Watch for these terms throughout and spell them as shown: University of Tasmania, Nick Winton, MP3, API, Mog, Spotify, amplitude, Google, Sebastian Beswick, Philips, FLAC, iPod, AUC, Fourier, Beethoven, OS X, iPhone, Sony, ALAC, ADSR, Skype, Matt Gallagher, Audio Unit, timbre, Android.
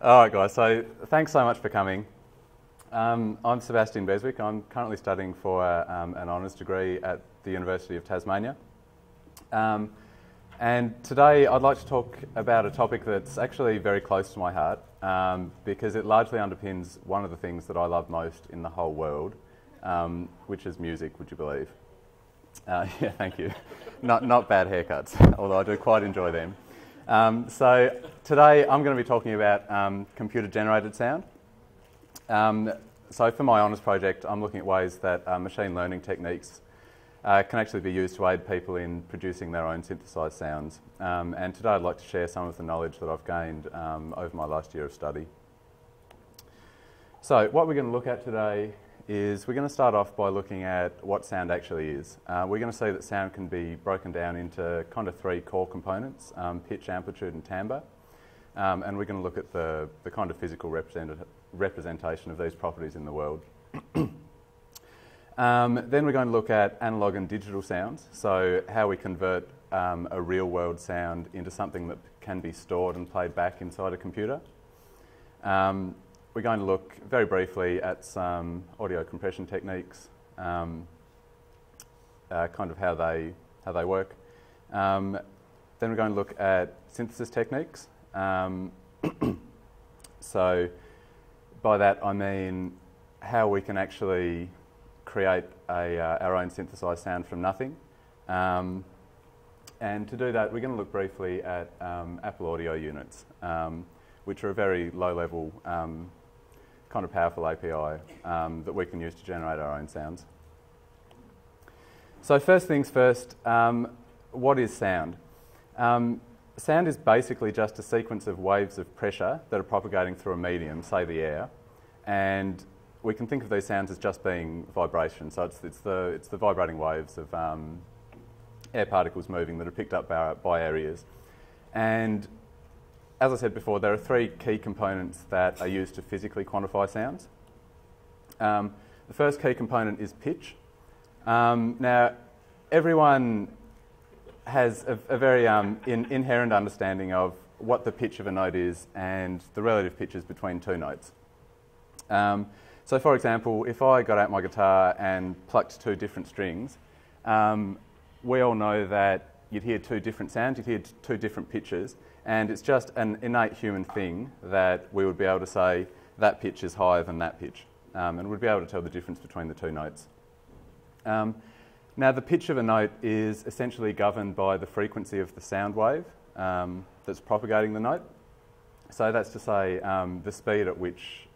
All right, guys, so thanks so much for coming. I'm Sebastian Beswick. I'm currently studying for an honours degree at the University of Tasmania. And today I'd like to talk about a topic that's actually very close to my heart because it largely underpins one of the things that I love most in the whole world, which is music, would you believe? Yeah, thank you. Not bad haircuts, although I do quite enjoy them. So today I'm going to be talking about computer-generated sound. So for my honours project, I'm looking at ways that machine learning techniques can actually be used to aid people in producing their own synthesised sounds. And today I'd like to share some of the knowledge that I've gained over my last year of study. So what we're going to look at today is we're going to start off by looking at what sound actually is. We're going to see that sound can be broken down into kind of three core components, pitch, amplitude and timbre. And we're going to look at the kind of physical representation of these properties in the world. Then we're going to look at analogue and digital sounds, so how we convert a real-world sound into something that can be stored and played back inside a computer. We're going to look very briefly at some audio compression techniques, kind of how they work. Then we're going to look at synthesis techniques. So by that I mean how we can actually create our own synthesised sound from nothing. And to do that, we're going to look briefly at Apple Audio Units, which are a very low-level, kind of powerful API that we can use to generate our own sounds. So first things first, what is sound? Sound is basically just a sequence of waves of pressure that are propagating through a medium, say the air, and we can think of these sounds as just being vibration. So it's the vibrating waves of air particles moving that are picked up by our ears. And as I said before, there are three key components that are used to physically quantify sounds. The first key component is pitch. Now, everyone has a very inherent understanding of what the pitch of a note is and the relative pitches between two notes. So for example, if I got out my guitar and plucked two different strings, we all know that you'd hear two different sounds, you'd hear two different pitches, and it's just an innate human thing that we would be able to say that pitch is higher than that pitch, and we'd be able to tell the difference between the two notes. Now the pitch of a note is essentially governed by the frequency of the sound wave that's propagating the note. So that's to say the speed at which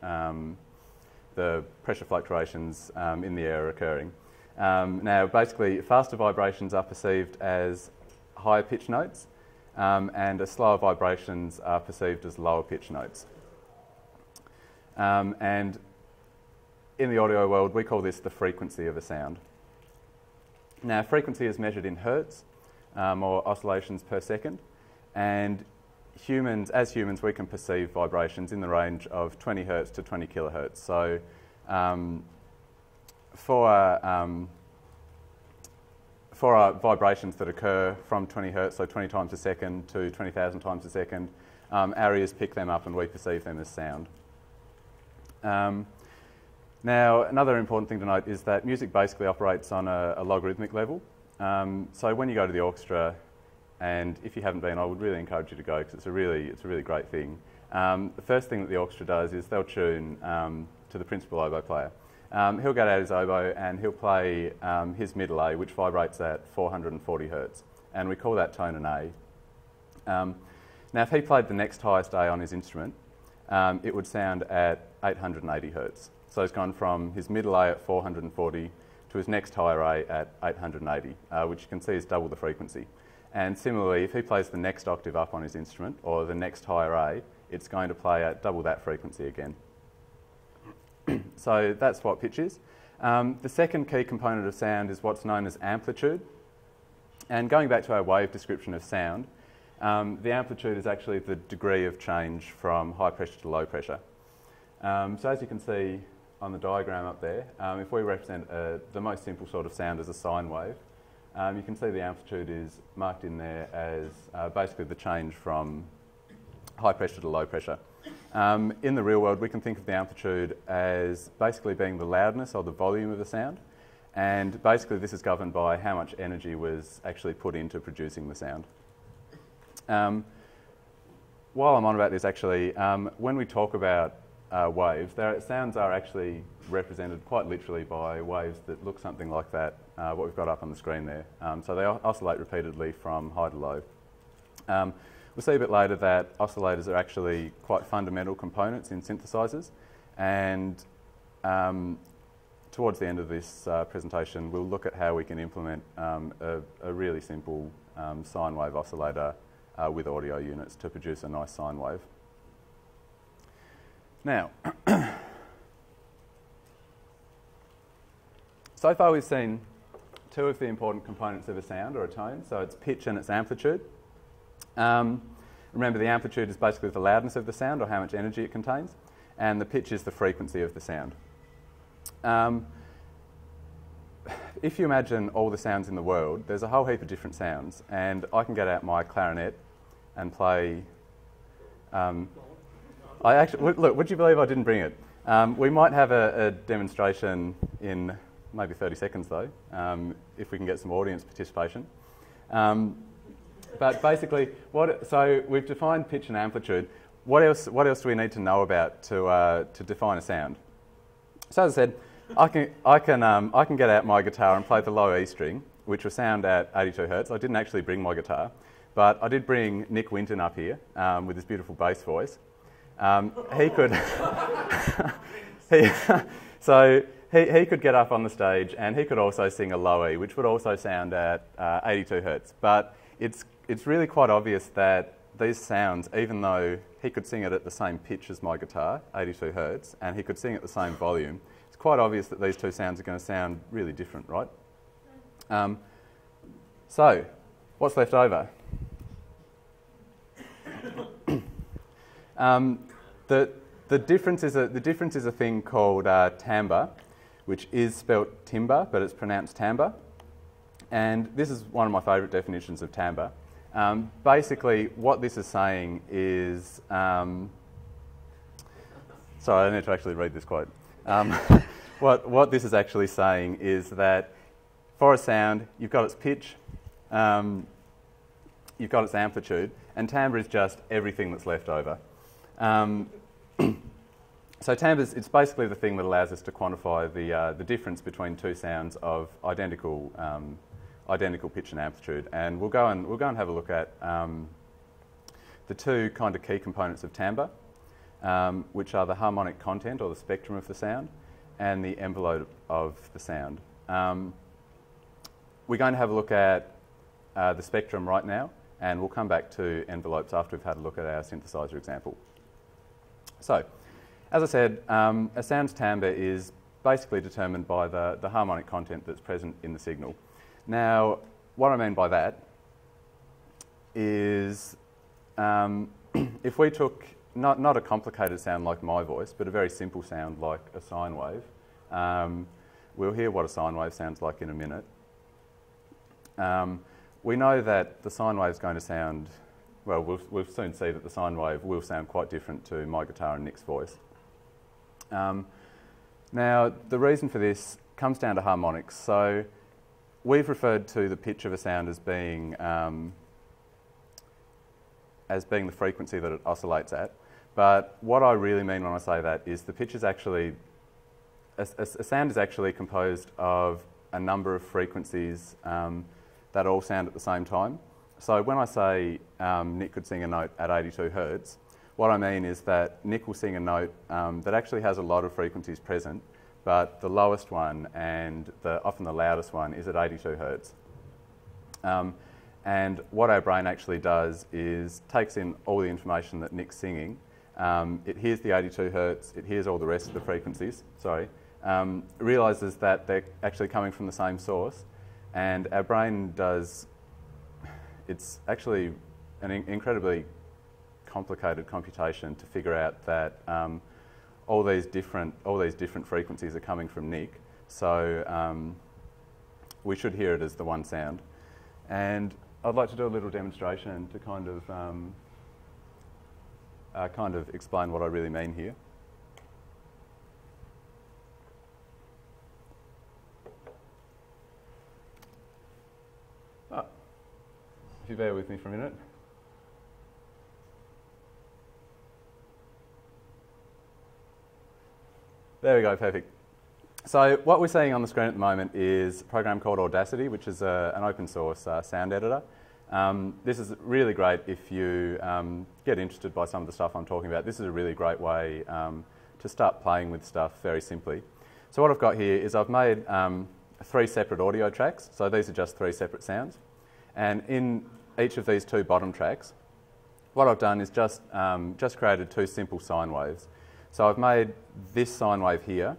the pressure fluctuations in the air are occurring. Now basically faster vibrations are perceived as higher pitch notes and as slower vibrations are perceived as lower pitch notes. And in the audio world we call this the frequency of a sound. Now frequency is measured in hertz or oscillations per second, and as humans we can perceive vibrations in the range of 20 hertz to 20 kilohertz. So for our vibrations that occur from 20 hertz, so 20 times a second to 20,000 times a second, our ears pick them up and we perceive them as sound. Now another important thing to note is that music basically operates on a logarithmic level. So when you go to the orchestra, and if you haven't been, I would really encourage you to go because it's a really great thing. The first thing that the orchestra does is they'll tune to the principal oboe player. He'll get out his oboe and he'll play his middle A, which vibrates at 440 hertz, and we call that tone an A. Now if he played the next highest A on his instrument, it would sound at 880 hertz. So he's gone from his middle A at 440 to his next higher A at 880, which you can see is double the frequency. And similarly, if he plays the next octave up on his instrument, or the next higher A, it's going to play at double that frequency again. So that's what pitch is. The second key component of sound is what's known as amplitude. And going back to our wave description of sound, the amplitude is actually the degree of change from high pressure to low pressure. So as you can see on the diagram up there, if we represent the most simple sort of sound as a sine wave, you can see the amplitude is marked in there as basically the change from high pressure to low pressure. In the real world, we can think of the amplitude as basically being the loudness or the volume of the sound. And basically, this is governed by how much energy was actually put into producing the sound. While I'm on about this, actually, when we talk about waves, sounds are actually represented quite literally by waves that look something like that, what we've got up on the screen there. So they oscillate repeatedly from high to low. We'll see a bit later that oscillators are actually quite fundamental components in synthesizers, and towards the end of this presentation, we'll look at how we can implement a really simple sine wave oscillator with audio units to produce a nice sine wave. Now, so far we've seen two of the important components of a sound or a tone, so it's pitch and its amplitude. Remember, the amplitude is basically the loudness of the sound or how much energy it contains, and the pitch is the frequency of the sound. If you imagine all the sounds in the world, there's a whole heap of different sounds, and I can get out my clarinet and play... I actually, look, would you believe I didn't bring it? We might have a demonstration in maybe 30 seconds, though, if we can get some audience participation. But basically, so we've defined pitch and amplitude. What else do we need to know about to define a sound? So as I said, I can get out my guitar and play the low E string, which will sound at 82 hertz. I didn't actually bring my guitar, but I did bring Nick Winton up here with his beautiful bass voice. He could, he could get up on the stage and he could also sing a low E, which would also sound at 82 hertz. But it's really quite obvious that these sounds, even though he could sing it at the same pitch as my guitar, 82 hertz, and he could sing at the same volume, it's quite obvious that these two sounds are going to sound really different, right? So, what's left over? The difference is a thing called timbre, which is spelt timbre, but it's pronounced timbre. And this is one of my favourite definitions of timbre. Basically, what this is saying is... sorry, I need to actually read this quote. What this is actually saying is that for a sound, you've got its pitch, you've got its amplitude, and timbre is just everything that's left over. So timbre is basically the thing that allows us to quantify the difference between two sounds of identical pitch and amplitude. And we'll go and have a look at the two kind of key components of timbre, which are the harmonic content or the spectrum of the sound, and the envelope of the sound. We're going to have a look at the spectrum right now, and we'll come back to envelopes after we've had a look at our synthesizer example. So, as I said, a sound's timbre is basically determined by the harmonic content that's present in the signal. Now, what I mean by that is if we took not a complicated sound like my voice, but a very simple sound like a sine wave, we'll hear what a sine wave sounds like in a minute. We know that the sine wave is going to sound... Well, we'll soon see that the sine wave will sound quite different to my guitar and Nick's voice. Now, the reason for this comes down to harmonics. So we've referred to the pitch of a sound as being the frequency that it oscillates at. But what I really mean when I say that is the pitch is actually... A sound is actually composed of a number of frequencies that all sound at the same time. So when I say Nick could sing a note at 82 hertz, what I mean is that Nick will sing a note that actually has a lot of frequencies present, but the lowest one and often the loudest one is at 82 hertz. And what our brain actually does is takes in all the information that Nick's singing. It hears the 82 hertz, it hears all the rest of the frequencies, sorry, realises that they're actually coming from the same source, and our brain does... It's actually an incredibly complicated computation to figure out that all these different frequencies are coming from Nick, so we should hear it as the one sound. And I'd like to do a little demonstration to kind of kind of explain what I really mean here. Oh, if you bear with me for a minute. There we go, perfect. So what we're seeing on the screen at the moment is a program called Audacity, which is an open source sound editor. This is really great if you get interested by some of the stuff I'm talking about. This is a really great way to start playing with stuff very simply. So what I've got here is I've made 3 separate audio tracks. So these are just 3 separate sounds. And in each of these 2 bottom tracks, what I've done is just created 2 simple sine waves. So I've made this sine wave here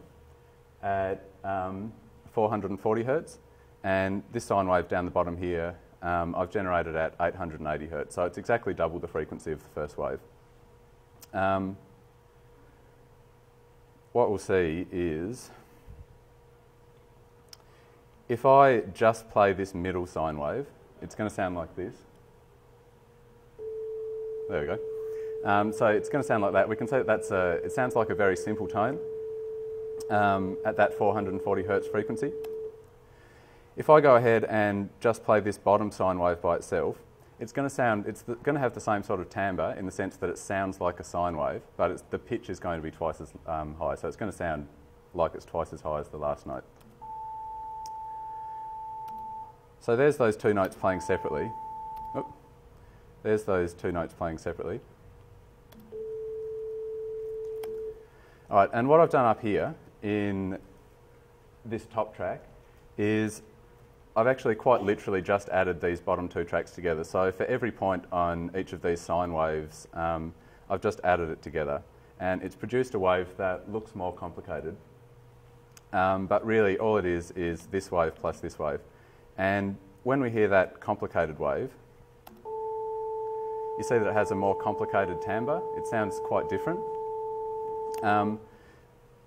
at 440 hertz, and this sine wave down the bottom here I've generated at 880 hertz, so it's exactly double the frequency of the first wave. What we'll see is if I just play this middle sine wave, it's going to sound like this. There we go. So it's going to sound like that. We can say that that's it sounds like a very simple tone at that 440 hertz frequency. If I go ahead and just play this bottom sine wave by itself, it's going to sound, it's going to have the same sort of timbre in the sense that it sounds like a sine wave, but it's, the pitch is going to be twice as high, so it's going to sound like it's twice as high as the last note. So there's those 2 notes playing separately. Oop. There's those 2 notes playing separately. All right, and what I've done up here in this top track is I've actually quite literally just added these bottom 2 tracks together. So for every point on each of these sine waves, I've just added it together. And it's produced a wave that looks more complicated. But really all it is this wave plus this wave. And when we hear that complicated wave, you see that it has a more complicated timbre. It sounds quite different.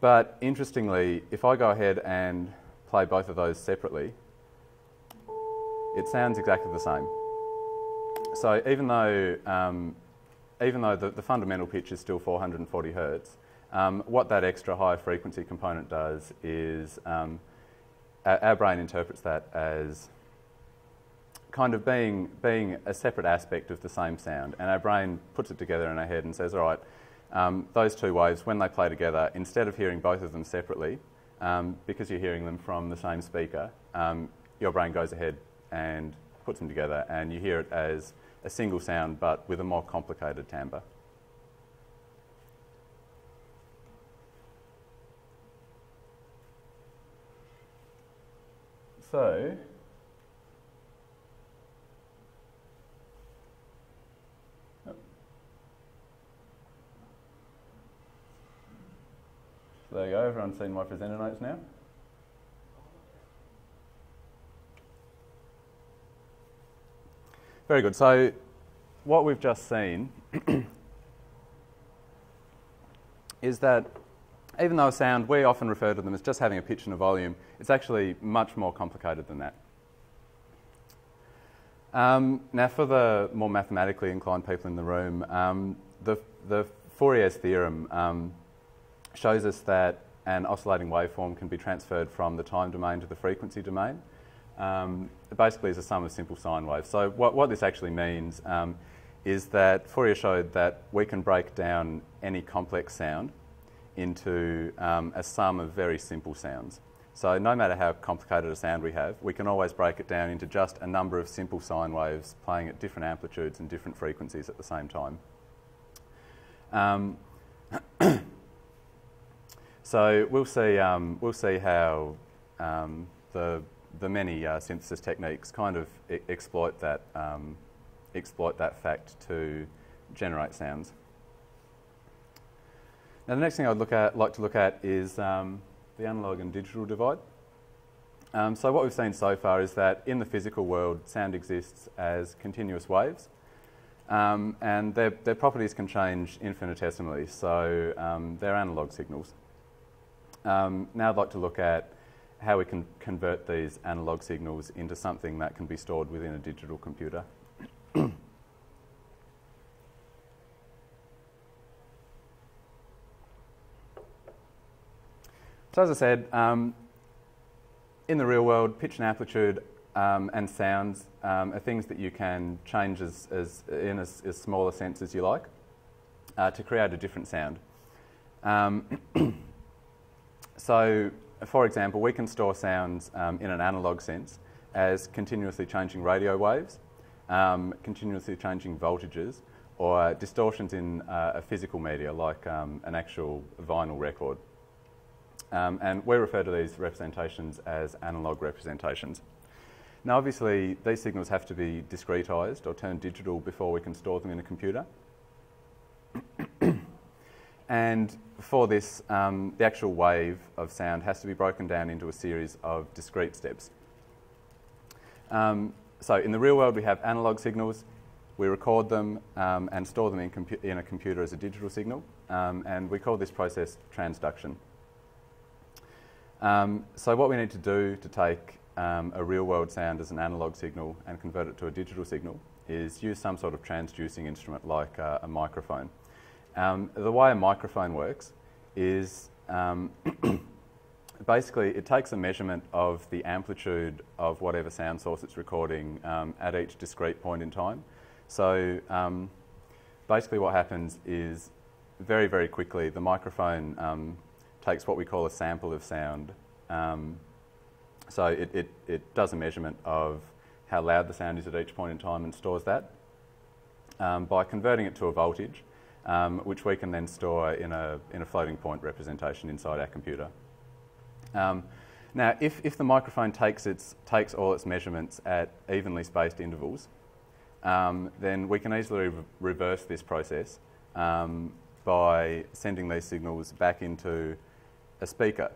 But interestingly, if I go ahead and play both of those separately, it sounds exactly the same. So even though the fundamental pitch is still 440 hertz, what that extra high frequency component does is our brain interprets that as kind of being a separate aspect of the same sound, and our brain puts it together in our head and says, all right, those 2 waves, when they play together, instead of hearing both of them separately, because you're hearing them from the same speaker, your brain goes ahead and puts them together and you hear it as a single sound but with a more complicated timbre. So, there you go, everyone's seen my presenter notes now. Very good, so what we've just seen is that even though a sound, we often refer to them as just having a pitch and a volume, it's actually much more complicated than that. Now for the more mathematically inclined people in the room, the Fourier's theorem shows us that an oscillating waveform can be transferred from the time domain to the frequency domain. It basically is a sum of simple sine waves. So what this actually means is that Fourier showed that we can break down any complex sound into a sum of very simple sounds. So no matter how complicated a sound we have, we can always break it down into just a number of simple sine waves playing at different amplitudes and different frequencies at the same time. So we'll see how the many synthesis techniques kind of exploit that fact to generate sounds. Now the next thing I'd like to look at is the analog and digital divide. So what we've seen so far is that in the physical world, sound exists as continuous waves. And their properties can change infinitesimally, so they're analog signals. Now I'd like to look at how we can convert these analog signals into something that can be stored within a digital computer. So as I said, in the real world, pitch and amplitude and sounds are things that you can change in as small a sense as you like to create a different sound. So, for example, we can store sounds in an analog sense as continuously changing radio waves, continuously changing voltages, or distortions in a physical media like an actual vinyl record. And we refer to these representations as analog representations. Now obviously these signals have to be discretized or turned digital before we can store them in a computer. And for this, the actual wave of sound has to be broken down into a series of discrete steps. So in the real world we have analog signals, we record them and store them in a computer as a digital signal, and we call this process transduction. So what we need to do to take a real world sound as an analog signal and convert it to a digital signal is use some sort of transducing instrument like a microphone. The way a microphone works is basically it takes a measurement of the amplitude of whatever sound source it's recording at each discrete point in time. So basically what happens is very, very quickly the microphone takes what we call a sample of sound. So it does a measurement of how loud the sound is at each point in time and stores that by converting it to a voltage, which we can then store in a floating point representation inside our computer. Now, if the microphone takes all its measurements at evenly spaced intervals, then we can easily reverse this process by sending these signals back into a speaker,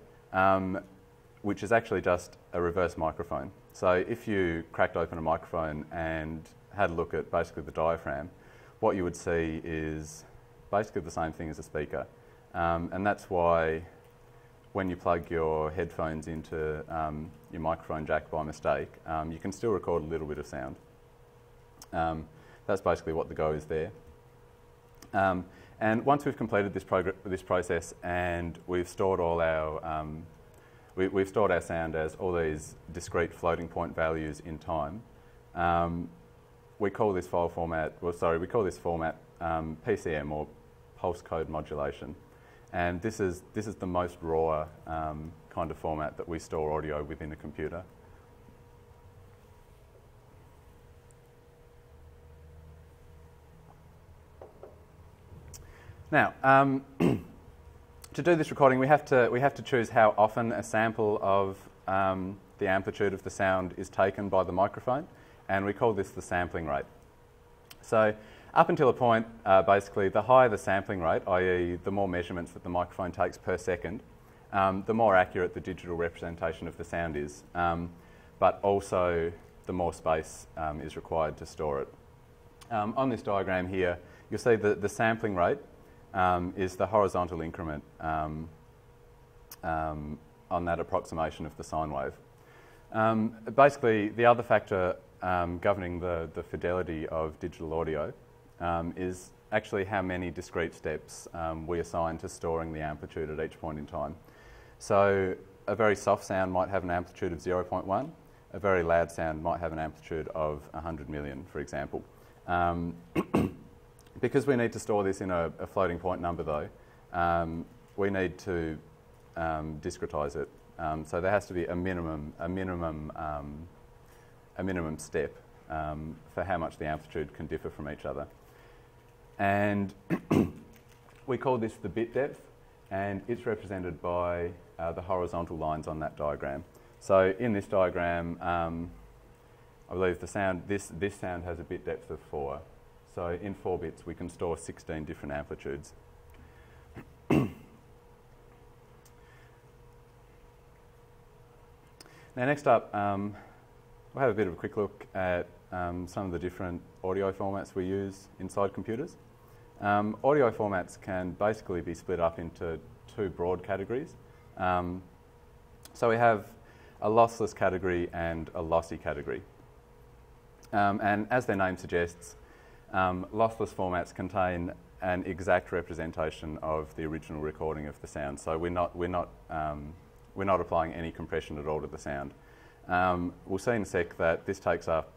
which is actually just a reverse microphone. So if you cracked open a microphone and had a look at basically the diaphragm, what you would see is basically the same thing as a speaker. And that's why when you plug your headphones into your microphone jack by mistake, you can still record a little bit of sound. That's basically what the go is there. And once we've completed this process and we've stored all our we've stored our sound as all these discrete floating point values in time, we call this file format. Well, sorry, we call this format PCM or pulse code modulation, and this is the most raw kind of format that we store audio within a computer. Now, to do this recording, we have to choose how often a sample of the amplitude of the sound is taken by the microphone, and we call this the sampling rate. So, up until a point, basically, the higher the sampling rate, i.e., the more measurements that the microphone takes per second, the more accurate the digital representation of the sound is, but also the more space is required to store it. On this diagram here, you'll see that the sampling rate is the horizontal increment on that approximation of the sine wave. Basically, the other factor governing the fidelity of digital audio is actually how many discrete steps we assign to storing the amplitude at each point in time. So a very soft sound might have an amplitude of 0.1, a very loud sound might have an amplitude of 100 million, for example. Because we need to store this in a floating point number though, we need to discretize it. So there has to be a minimum step for how much the amplitude can differ from each other. And we call this the bit depth, and it's represented by the horizontal lines on that diagram. So in this diagram, I believe the sound, this sound has a bit depth of 4. So in 4 bits, we can store 16 different amplitudes. Now next up, we'll have a bit of a quick look at some of the different audio formats we use inside computers. Audio formats can basically be split up into 2 broad categories. So we have a lossless category and a lossy category. And as their name suggests, lossless formats contain an exact representation of the original recording of the sound, so we're not We're not applying any compression at all to the sound. We'll see in a sec that this takes up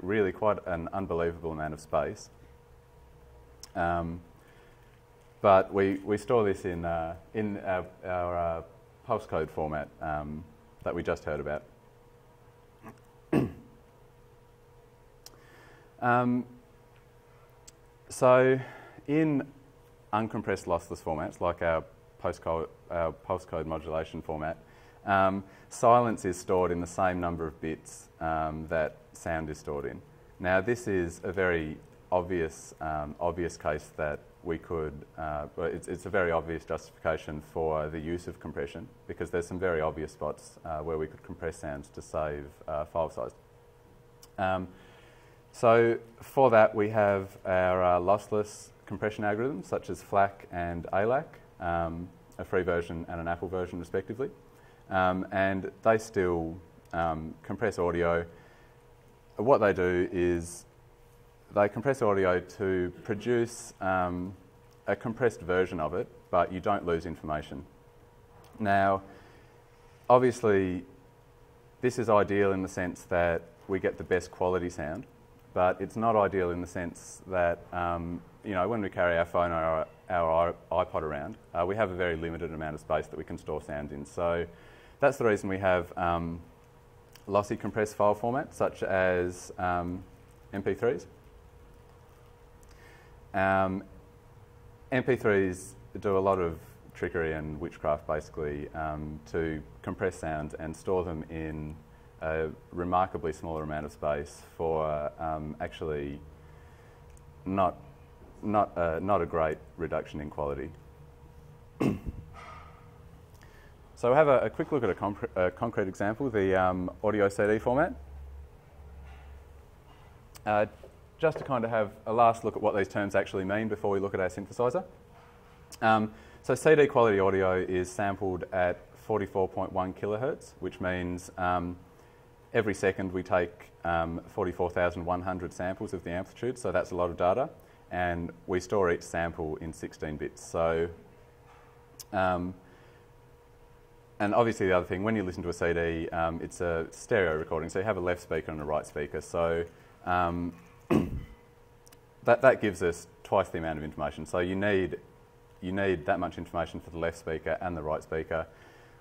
really quite an unbelievable amount of space. But we store this in our pulse code format that we just heard about. So in uncompressed lossless formats, like our pulse code modulation format, silence is stored in the same number of bits that sound is stored in. Now this is a very obvious, case that we could, it's a very obvious justification for the use of compression, because there's some very obvious spots where we could compress sounds to save file size. So for that we have our lossless compression algorithms such as FLAC and ALAC, a free version and an Apple version respectively. And they still compress audio. What they do is they compress audio to produce a compressed version of it, but you don't lose information. Now, obviously, this is ideal in the sense that we get the best quality sound, but it's not ideal in the sense that, you know, when we carry our phone or our iPod around, we have a very limited amount of space that we can store sound in. So that's the reason we have lossy compressed file formats such as MP3s. MP3s do a lot of trickery and witchcraft basically to compress sounds and store them in a remarkably smaller amount of space for actually not a great reduction in quality. So we'll have a quick look at a concrete example, the audio CD format. Just to kind of have a last look at what these terms actually mean before we look at our synthesizer. So CD quality audio is sampled at 44.1 kilohertz, which means every second we take 44,100 samples of the amplitude, so that's a lot of data, and we store each sample in 16 bits. So, and obviously the other thing, when you listen to a CD, it's a stereo recording, so you have a left speaker and a right speaker, so that gives us twice the amount of information. So you need that much information for the left speaker and the right speaker.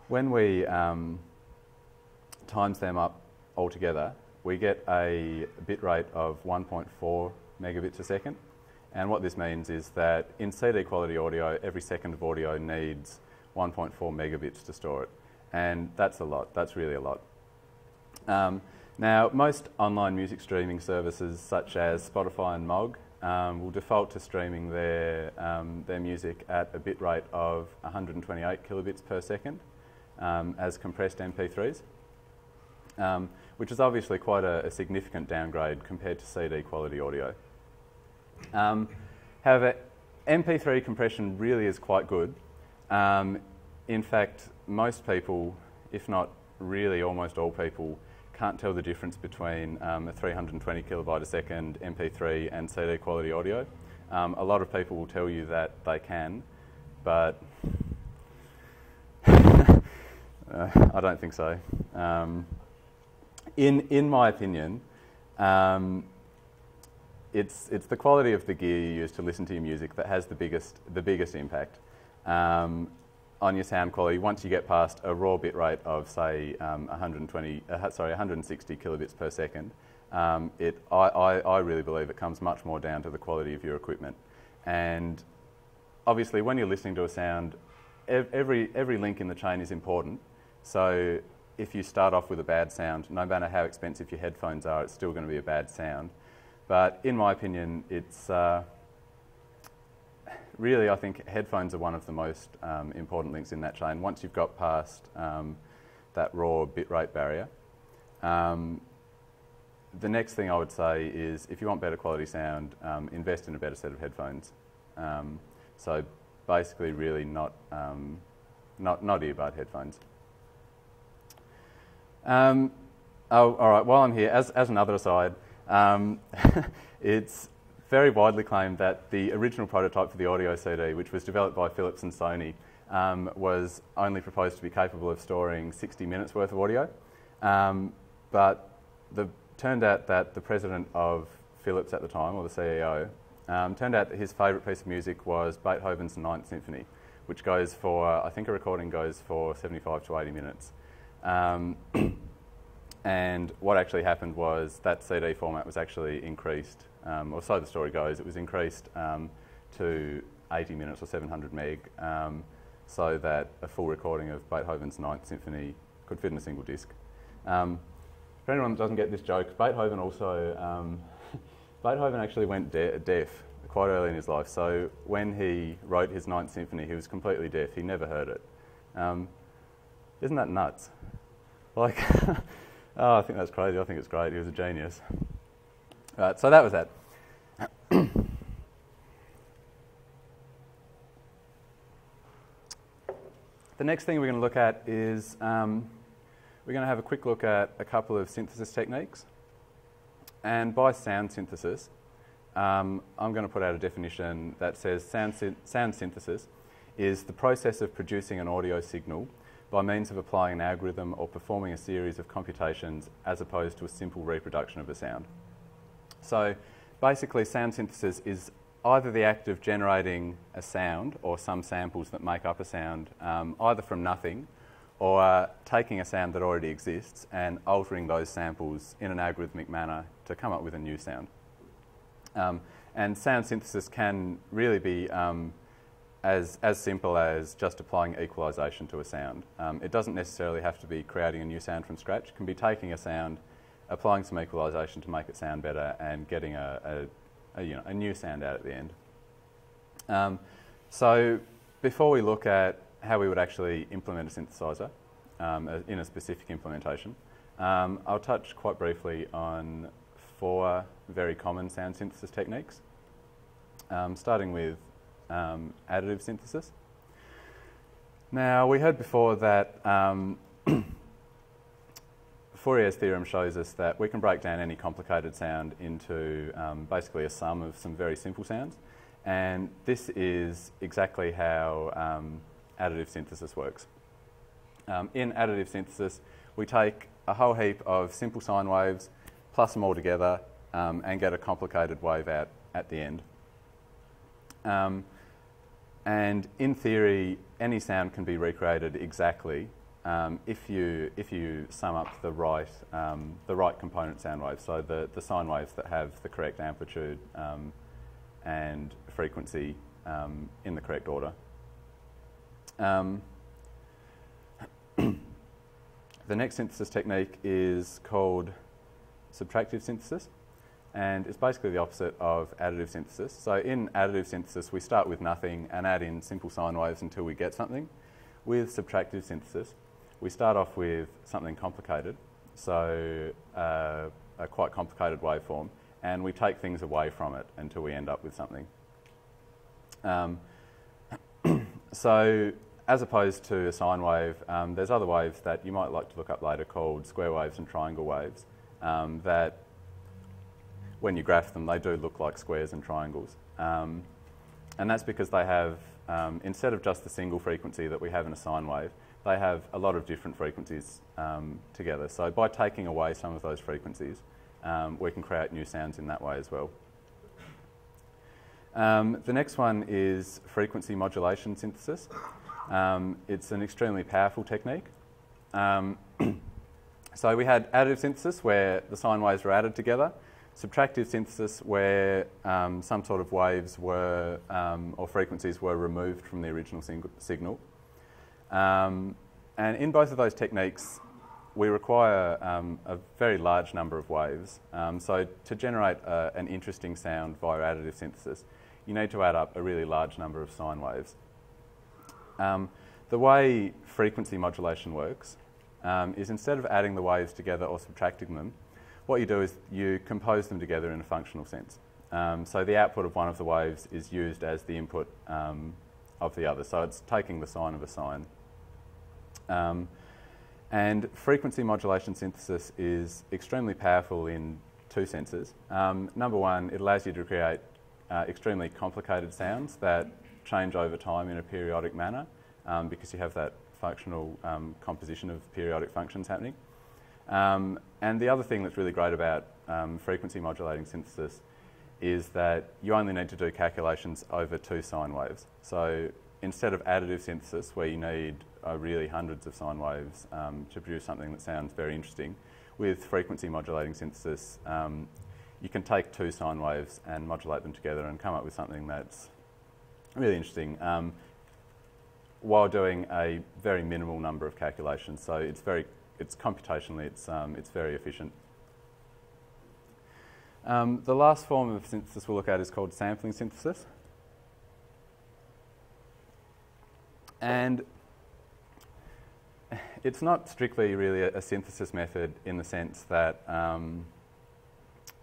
When we times them up altogether, we get a bit rate of 1.4 megabits a second. And what this means is that in CD quality audio, every second of audio needs 1.4 megabits to store it. And that's a lot. That's really a lot. Now, most online music streaming services such as Spotify and Mog will default to streaming their music at a bit rate of 128 kilobits per second as compressed MP3s, which is obviously quite a significant downgrade compared to CD quality audio. However, MP3 compression really is quite good. In fact, most people, if not really almost all people, can't tell the difference between a 320 kilobyte a second MP3 and CD quality audio. A lot of people will tell you that they can, but I don't think so. In my opinion, it's the quality of the gear you use to listen to your music that has the biggest impact on your sound quality once you get past a raw bit rate of say 160 kilobits per second. I really believe it comes much more down to the quality of your equipment. And obviously when you're listening to a sound, every link in the chain is important. So if you start off with a bad sound, no matter how expensive your headphones are, it's still going to be a bad sound. But in my opinion, it's really, I think headphones are one of the most important links in that chain. Once you've got past that raw bitrate barrier, the next thing I would say is if you want better quality sound, invest in a better set of headphones. So basically, really not earbud headphones. Oh, all right, while I'm here, as another aside, it's very widely claimed that the original prototype for the audio CD, which was developed by Philips and Sony, was only proposed to be capable of storing 60 minutes worth of audio. But it turned out that the president of Philips at the time, or the CEO, turned out that his favourite piece of music was Beethoven's 9th Symphony, which goes for, I think a recording goes for 75 to 80 minutes. And what actually happened was that CD format was actually increased, or so the story goes, it was increased to 80 minutes or 700 meg, so that a full recording of Beethoven's 9th Symphony could fit in a single disc. For anyone that doesn't get this joke, Beethoven also, Beethoven actually went deaf quite early in his life, so when he wrote his 9th Symphony, he was completely deaf, he never heard it. Isn't that nuts? Like, oh, I think that's crazy, I think it's great, he was a genius. Right, so that was that. The next thing we're going to look at is, we're going to have a quick look at a couple of synthesis techniques. And by sound synthesis, I'm going to put out a definition that says sound synthesis is the process of producing an audio signal by means of applying an algorithm or performing a series of computations as opposed to a simple reproduction of a sound. So basically sound synthesis is either the act of generating a sound or some samples that make up a sound, either from nothing or taking a sound that already exists and altering those samples in an algorithmic manner to come up with a new sound. And sound synthesis can really be as simple as just applying equalization to a sound. It doesn't necessarily have to be creating a new sound from scratch. It can be taking a sound, applying some equalization to make it sound better and getting a new sound out at the end. So before we look at how we would actually implement a synthesizer in a specific implementation, I'll touch quite briefly on four very common sound synthesis techniques, starting with additive synthesis. Now we heard before that Fourier's theorem shows us that we can break down any complicated sound into basically a sum of some very simple sounds, and this is exactly how additive synthesis works. In additive synthesis we take a whole heap of simple sine waves, plus them all together and get a complicated wave out at the end. And in theory any sound can be recreated exactly if you sum up the right component sound waves, so the sine waves that have the correct amplitude and frequency in the correct order. The next synthesis technique is called subtractive synthesis, and it's basically the opposite of additive synthesis. So in additive synthesis we start with nothing and add in simple sine waves until we get something. With subtractive synthesis we start off with something complicated, so a quite complicated waveform, and we take things away from it until we end up with something. So as opposed to a sine wave, there's other waves that you might like to look up later called square waves and triangle waves, that when you graph them they do look like squares and triangles. And that's because they have, instead of just the single frequency that we have in a sine wave, they have a lot of different frequencies together. So by taking away some of those frequencies, we can create new sounds in that way as well. The next one is frequency modulation synthesis. It's an extremely powerful technique. So we had additive synthesis where the sine waves were added together, subtractive synthesis where some sort of waves were, or frequencies were removed from the original signal. And in both of those techniques we require a very large number of waves. So to generate an interesting sound via additive synthesis you need to add up a really large number of sine waves. The way frequency modulation works is instead of adding the waves together or subtracting them, what you do is you compose them together in a functional sense. So the output of one of the waves is used as the input of the other, so it's taking the sine of a sine. And frequency modulation synthesis is extremely powerful in two senses. Number one, it allows you to create extremely complicated sounds that change over time in a periodic manner because you have that functional composition of periodic functions happening. And the other thing that's really great about frequency modulating synthesis is that you only need to do calculations over two sine waves. So instead of additive synthesis, where you need really hundreds of sine waves to produce something that sounds very interesting, with frequency modulating synthesis, you can take two sine waves and modulate them together and come up with something that's really interesting while doing a very minimal number of calculations. So it's computationally, it's very efficient. The last form of synthesis we'll look at is called sampling synthesis. And it's not strictly really a synthesis method in the sense that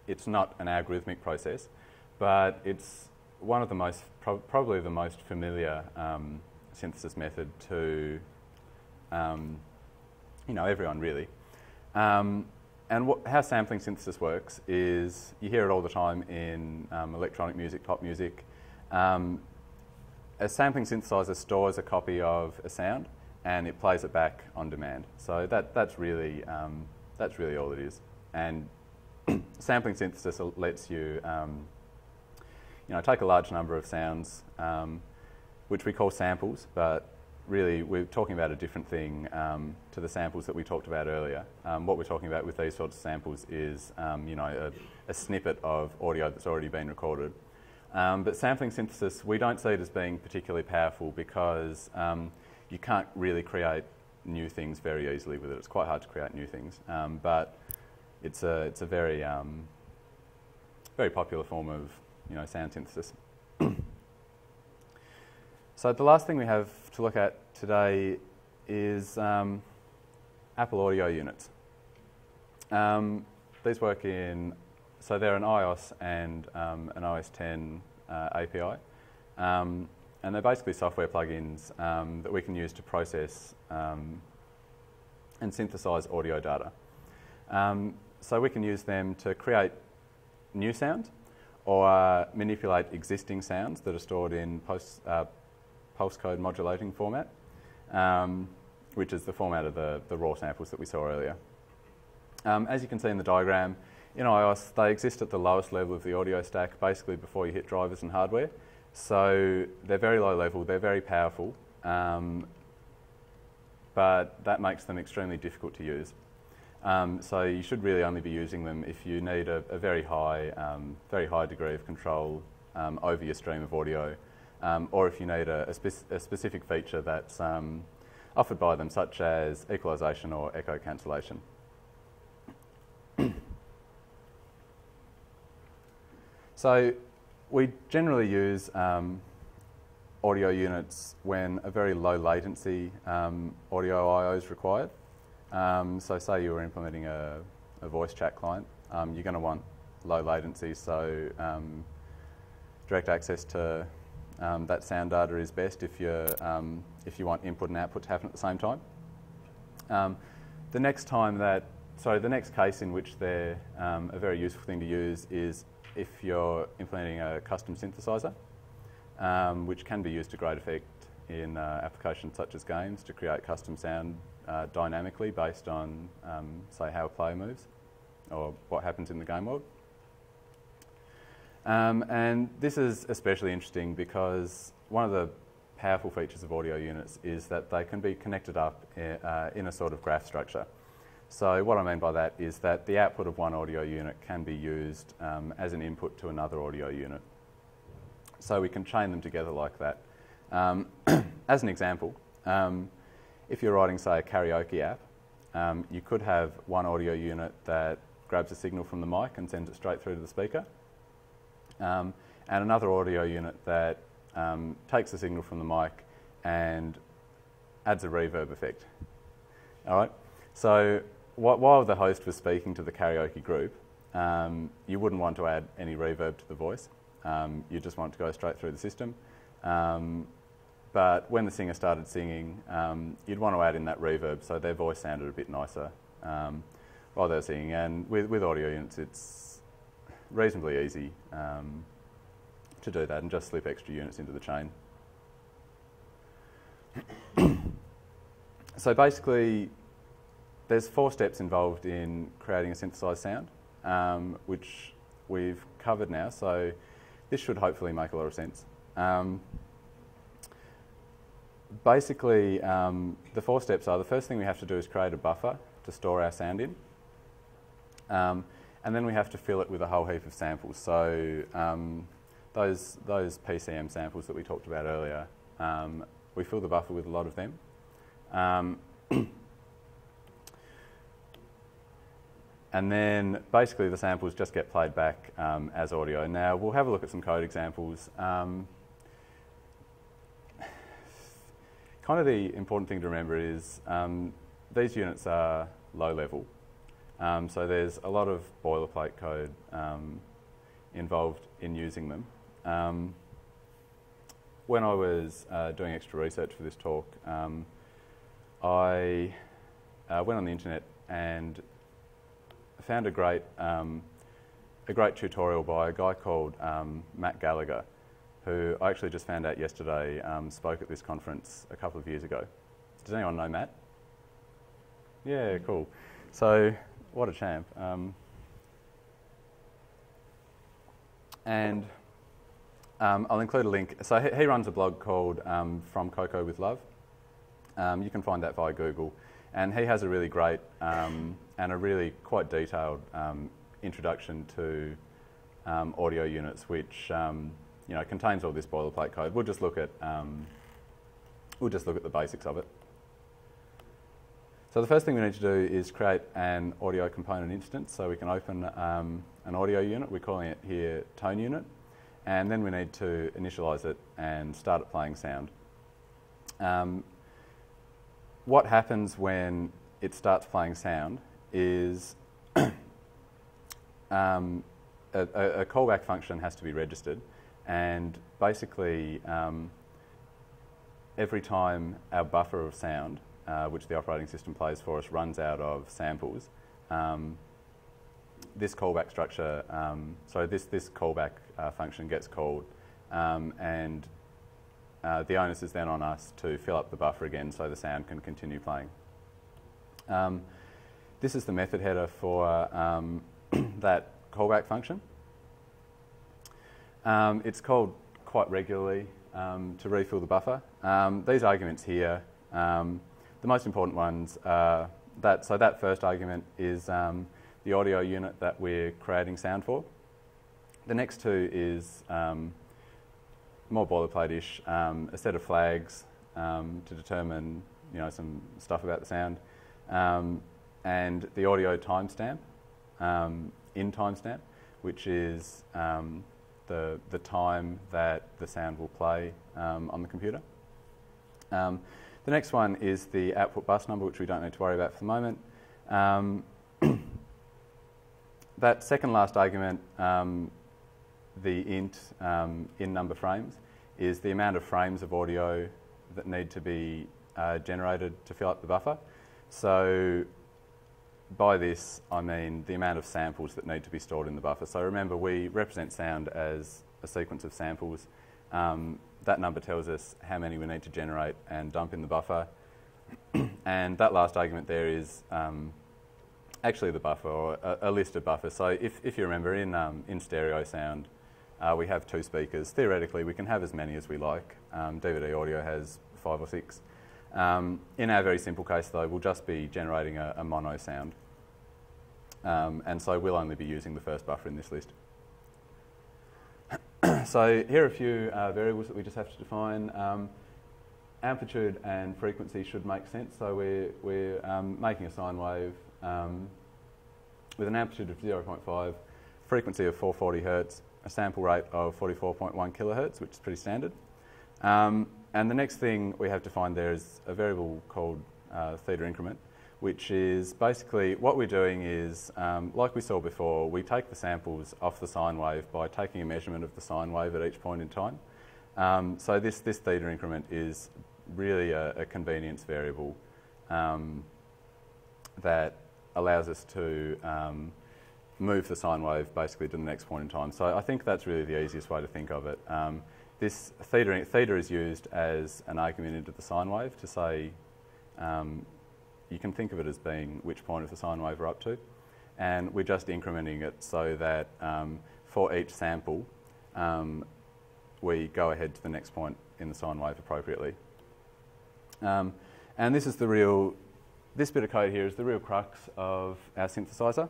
it's not an algorithmic process, but it's one of the most, probably the most familiar synthesis method to, you know, everyone really. And how sampling synthesis works is, you hear it all the time in electronic music, pop music. A sampling synthesizer stores a copy of a sound and it plays it back on demand. So that's really all it is. And sampling synthesis lets you, you know, take a large number of sounds, which we call samples, but really we're talking about a different thing to the samples that we talked about earlier. What we're talking about with these sorts of samples is, you know, a snippet of audio that's already been recorded. But sampling synthesis, we don't see it as being particularly powerful because you can't really create new things very easily with it. It's quite hard to create new things, but it's a very, very popular form of, you know, sound synthesis. So the last thing we have to look at today is Apple Audio Units. These work in, so they're an iOS and an OS X API. And they're basically software plugins that we can use to process and synthesize audio data. So we can use them to create new sounds or manipulate existing sounds that are stored in pulse code modulating format, which is the format of the raw samples that we saw earlier. As you can see in the diagram, in iOS, they exist at the lowest level of the audio stack, basically before you hit drivers and hardware. So they're very low level, they're very powerful, but that makes them extremely difficult to use. So you should really only be using them if you need a very high degree of control over your stream of audio, or if you need a specific feature that's offered by them, such as equalization or echo cancellation. So we generally use audio units when a very low latency audio I/O is required. So say you were implementing a voice chat client, you're going to want low latency, so direct access to that sound data is best if you're if you want input and output to happen at the same time. The next case in which they're a very useful thing to use is if you're implementing a custom synthesizer, which can be used to great effect in applications such as games to create custom sound dynamically based on, say, how a player moves or what happens in the game world. And this is especially interesting because one of the powerful features of audio units is that they can be connected up in a sort of graph structure. So what I mean by that is that the output of one audio unit can be used as an input to another audio unit. So we can chain them together like that. As an example, if you're writing, say, a karaoke app, you could have one audio unit that grabs a signal from the mic and sends it straight through to the speaker, and another audio unit that takes the signal from the mic and adds a reverb effect. All right. So while the host was speaking to the karaoke group, you wouldn't want to add any reverb to the voice. You just want to go straight through the system. But when the singer started singing, you'd want to add in that reverb so their voice sounded a bit nicer while they were singing. And with audio units, it's reasonably easy to do that and just slip extra units into the chain. So basically, there's four steps involved in creating a synthesized sound, which we've covered now, so this should hopefully make a lot of sense. Basically, the four steps are, the first thing we have to do is create a buffer to store our sound in, and then we have to fill it with a whole heap of samples. So those PCM samples that we talked about earlier, we fill the buffer with a lot of them. And then basically the samples just get played back as audio. Now we'll have a look at some code examples. Kind of the important thing to remember is these units are low level. So there's a lot of boilerplate code involved in using them. When I was doing extra research for this talk, I went on the internet and found a great tutorial by a guy called Matt Gallagher, who I actually just found out yesterday spoke at this conference a couple of years ago. Does anyone know Matt? Yeah, cool. So what a champ. I'll include a link. So he runs a blog called From Cocoa with Love. You can find that via Google. And he has a really great and a really quite detailed introduction to audio units, which you know, contains all this boilerplate code. We'll just look at the basics of it. So the first thing we need to do is create an audio component instance. So we can open an audio unit. We're calling it here tone unit, and then we need to initialize it and start it playing sound. What happens when it starts playing sound is a callback function has to be registered, and basically every time our buffer of sound, which the operating system plays for us, runs out of samples, this callback structure, so this callback function gets called, and the onus is then on us to fill up the buffer again so the sound can continue playing. This is the method header for that callback function. It's called quite regularly to refill the buffer. These arguments here, the most important ones are that, so that first argument is the audio unit that we're creating sound for. The next two is more boilerplate-ish, a set of flags to determine, you know, some stuff about the sound, and the audio timestamp, in timestamp, which is the time that the sound will play on the computer. The next one is the output bus number, which we don't need to worry about for the moment. That second last argument, the int in number frames, is the amount of frames of audio that need to be generated to fill up the buffer. So by this I mean the amount of samples that need to be stored in the buffer. So remember, we represent sound as a sequence of samples. That number tells us how many we need to generate and dump in the buffer. And that last argument there is actually the buffer, or a list of buffers. So if you remember, in stereo sound, we have two speakers. Theoretically, we can have as many as we like. DVD audio has 5 or 6. In our very simple case, though, we'll just be generating a mono sound. And so we'll only be using the first buffer in this list. So here are a few variables that we just have to define. Amplitude and frequency should make sense. So we're making a sine wave with an amplitude of 0.5, frequency of 440 Hz, a sample rate of 44.1 kHz, which is pretty standard. And the next thing we have to find there is a variable called theta increment, which is basically what we're doing is, like we saw before, we take the samples off the sine wave by taking a measurement of the sine wave at each point in time. So this theta increment is really a convenience variable that allows us to move the sine wave basically to the next point in time. So I think that's really the easiest way to think of it. This theta is used as an argument into the sine wave to say, you can think of it as being which point of the sine wave we're up to. And we're just incrementing it so that for each sample, we go ahead to the next point in the sine wave appropriately. And this is the real, this bit of code here is the real crux of our synthesizer.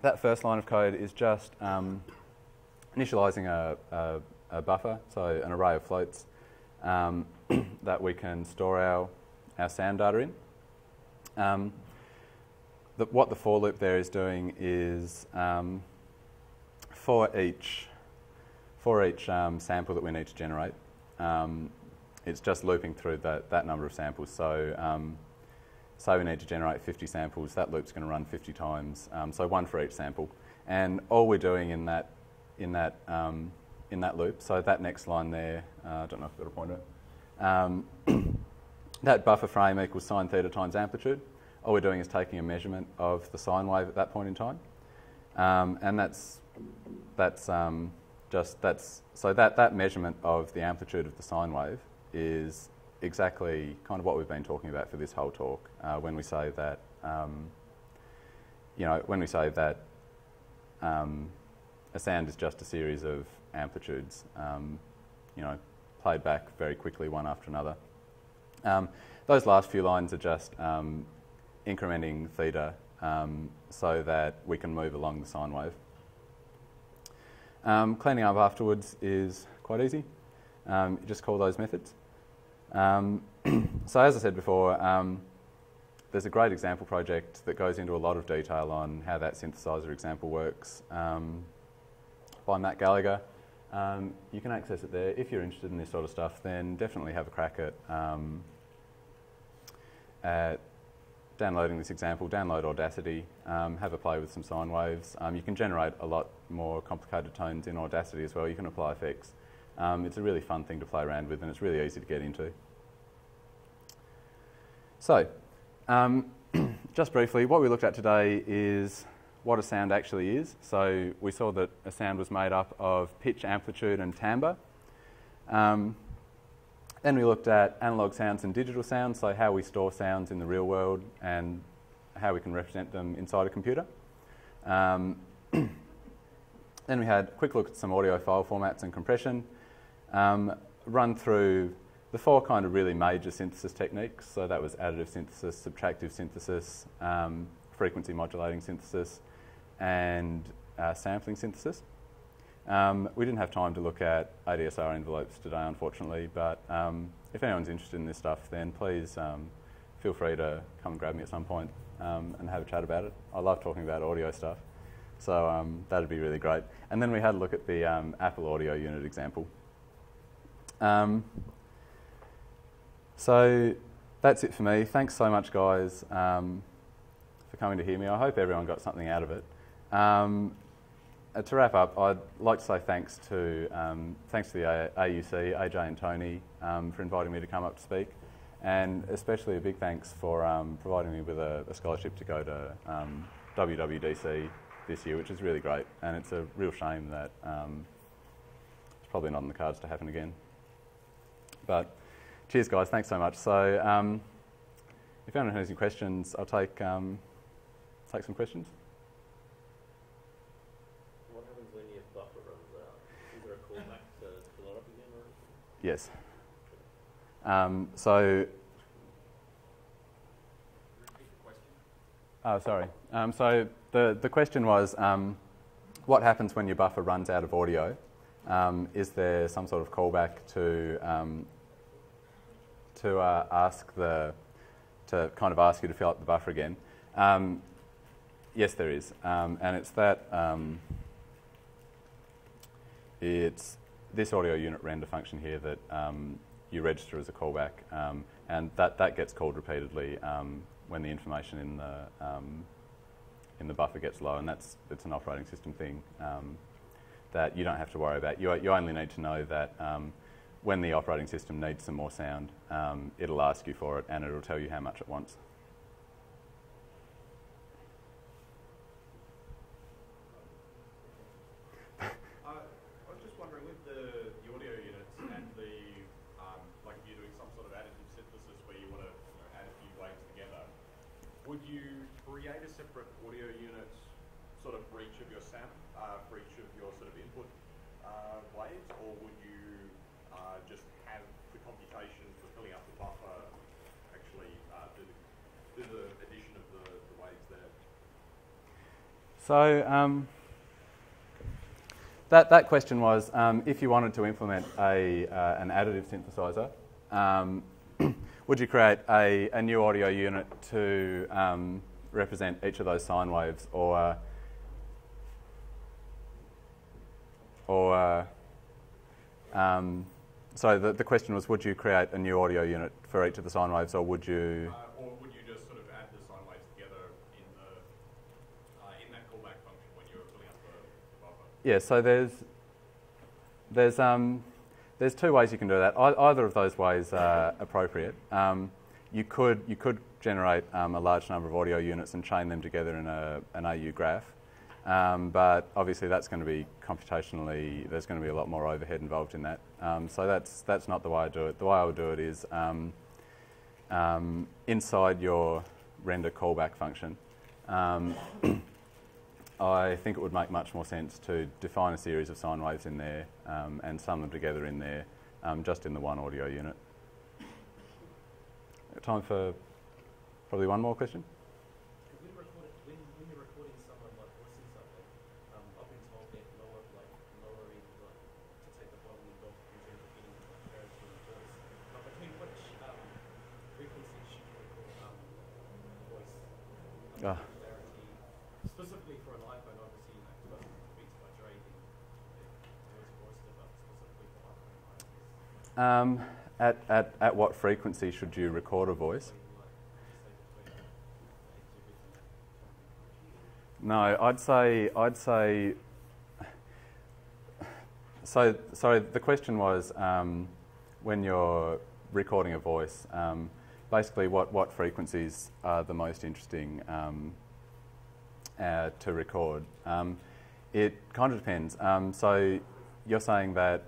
That first line of code is just initializing a buffer, so an array of floats that we can store our SAM data in. What the for loop there is doing is for each sample that we need to generate, it's just looping through that number of samples. So say we need to generate 50 samples, that loop's going to run 50 times, so one for each sample. And all we're doing in that loop, so that next line there, I don't know if I've got a pointer, that buffer frame equals sine theta times amplitude. All we're doing is taking a measurement of the sine wave at that point in time, and that measurement of the amplitude of the sine wave is exactly kind of what we've been talking about for this whole talk. When we say that, a sound is just a series of amplitudes, played back very quickly one after another. Those last few lines are just incrementing theta so that we can move along the sine wave. Cleaning up afterwards is quite easy. You just call those methods. So as I said before, there's a great example project that goes into a lot of detail on how that synthesizer example works by Matt Gallagher. You can access it there. If you're interested in this sort of stuff, then definitely have a crack at downloading this example. Download Audacity, have a play with some sine waves. You can generate a lot more complicated tones in Audacity as well. You can apply effects. It's a really fun thing to play around with, and it's really easy to get into. So, just briefly, what we looked at today is what a sound actually is. So we saw that a sound was made up of pitch, amplitude and timbre. Then we looked at analogue sounds and digital sounds, so how we store sounds in the real world and how we can represent them inside a computer. Then we had a quick look at some audio file formats and compression, run through the four kind of really major synthesis techniques, so that was additive synthesis, subtractive synthesis, frequency modulating synthesis and sampling synthesis. We didn't have time to look at ADSR envelopes today, unfortunately, but if anyone's interested in this stuff, then please feel free to come and grab me at some point and have a chat about it. I love talking about audio stuff, so that'd be really great. And then we had a look at the Apple Audio Unit example. So that's it for me. Thanks so much, guys. For coming to hear me. I hope everyone got something out of it. To wrap up, I'd like to say thanks to the AUC, AJ and Tony, for inviting me to come up to speak, and especially a big thanks for providing me with a scholarship to go to WWDC this year, which is really great, and it's a real shame that it's probably not in the cards to happen again. But cheers, guys. Thanks so much. So if anyone has any questions, I'll take... Take some questions. What happens when your buffer runs out? Is there a callback to fill it up again? Or yes. So. Repeat the question. Oh, sorry. So the question was, what happens when your buffer runs out of audio? Is there some sort of callback to kind of ask you to fill up the buffer again? Yes, there is, and it's that it's this audio unit render function here that you register as a callback, and that gets called repeatedly when the information in the buffer gets low, and it's an operating system thing that you don't have to worry about. You only need to know that when the operating system needs some more sound, it'll ask you for it, and it'll tell you how much it wants. you create a separate audio unit sort of for each of your sample, for each of your sort of input waves, or would you just have the computation for filling up the buffer actually do the addition of the waves there? So that question was if you wanted to implement a an additive synthesizer, would you create a new audio unit to represent each of those sine waves, so the question was, would you create a new audio unit for each of the sine waves, or would you just sort of add the sine waves together in that callback function when you're filling up the buffer? Yeah. So there's two ways you can do that. Either of those ways are appropriate. You could generate a large number of audio units and chain them together in an AU graph, but obviously that's going to be computationally. There's going to be a lot more overhead involved in that. So that's not the way I do it. The way I would do it is inside your render callback function. I think it would make much more sense to define a series of sine waves in there and sum them together in there, just in the one audio unit. Time for probably one more question. When you're recording someone like voicing something, I've been told that lowering to take the volume involved in the beginning of the voice. But between which frequency should you record voice? Specifically for an iPhone, obviously, you know, beats by Drake and voice stuff, specifically for iPhone. At what frequency should you record a voice? No, I'd say. So sorry, the question was when you're recording a voice, basically what frequencies are the most interesting to record? It kind of depends. So you're saying that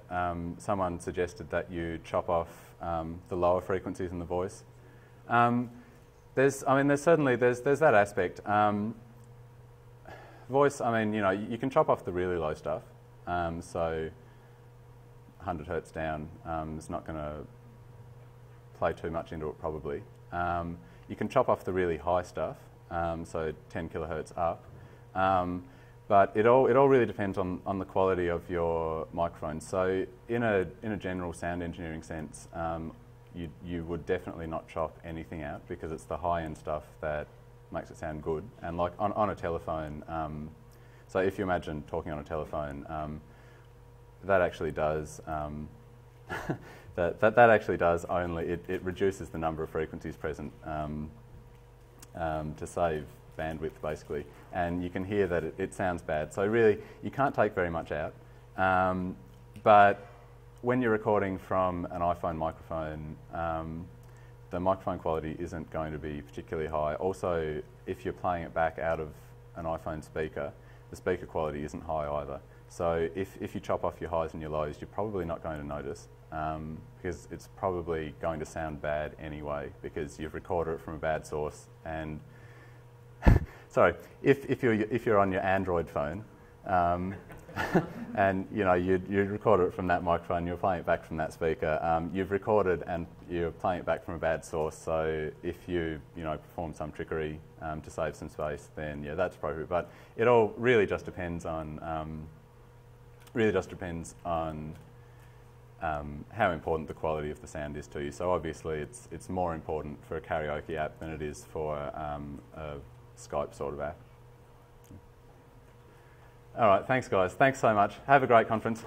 someone suggested that you chop off the lower frequencies in the voice. There's certainly that aspect. Voice, I mean, you know, you can chop off the really low stuff. So 100 hertz down, it's not going to play too much into it probably. You can chop off the really high stuff. So 10 kilohertz up, but it all really depends on the quality of your microphone. So in a general sound engineering sense, you would definitely not chop anything out, because it's the high end stuff that makes it sound good. And like on a telephone, so if you imagine talking on a telephone, that actually does that actually does only it reduces the number of frequencies present. To save bandwidth, basically, and you can hear that it sounds bad. So really, you can't take very much out. But when you're recording from an iPhone microphone, the microphone quality isn't going to be particularly high. Also, if you're playing it back out of an iPhone speaker, the speaker quality isn't high either. So if you chop off your highs and your lows, you're probably not going to notice, because it's probably going to sound bad anyway, because you've recorded it from a bad source. And sorry, if you're on your Android phone, and you know you record it from that microphone, you're playing it back from that speaker. You've recorded and you're playing it back from a bad source. So if you perform some trickery to save some space, then yeah, that's appropriate. But it all really just depends on how important the quality of the sound is to you. So obviously it's more important for a karaoke app than it is for a Skype sort of app. All right, thanks guys. Thanks so much. Have a great conference.